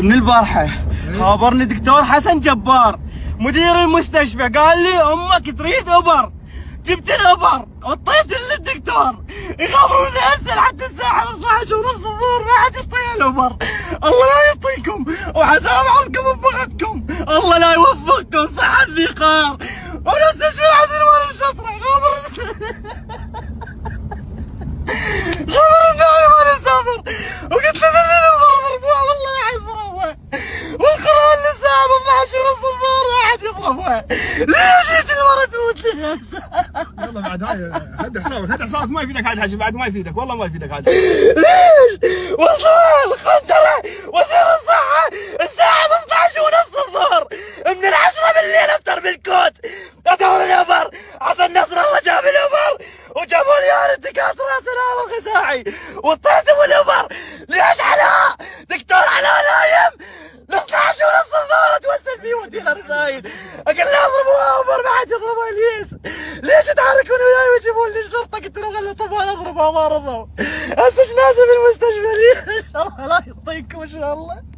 من البارحه خابرني دكتور حسن جبار مدير المستشفى، قال لي امك تريد ابر. جبت الابر وطيت للدكتور، يخابروني هسه حتى الساعه 12:30 الظهر ما حد يطيع الابر. الله لا يعطيكم وعسام عمركم ببغتكم، الله لا يوفقكم. صحه ذي قار ومستشفى حسن ورا الشطره. خابرني على وين اسافر، وقلت له ذلني الابر ضربوه والله يضربوه، والقرار للساعه 12:30 الظهر ما حد يضربوه. ليش هيك المره تموت لي؟ والله بعد هاي هد حسابك، هد حسابك ما يفيدك هذا الحكي، بعد ما يفيدك والله ما يفيدك هذا. ليش؟ وصلوا القنطره وزير الصحه الساعه 12:30 الظهر، من 10 بالليل ابتر بالكوت ادور الابر. حسن نصر الله جاب الابر وجابوا لي الدكاتره سنان الخزاعي وطيتهم الابر. ليش علاء؟ دكتور علاء نايم ل 12:30 الظهر اتوسل فيه وادي له رسايل، اقول له اضربوها ابر ما حد يضربها. ليش يتحركون وياي ويجيبون لي الشرطه؟ قلت لهم خلي طبعا اضربها ما رضوا. هسه جنازه بالمستشفى. ليش؟ الله لا يعطيكم ان شاء الله.